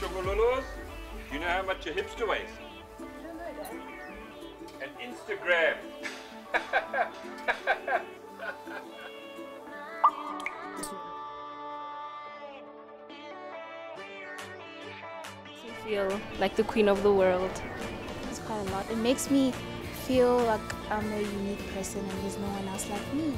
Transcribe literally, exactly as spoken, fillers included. Chocololos, you know how much a hipster weighs? I don't know that. An Instagram. Feel like the queen of the world. It's quite a lot. It makes me feel like I'm a unique person and there's no one else like me.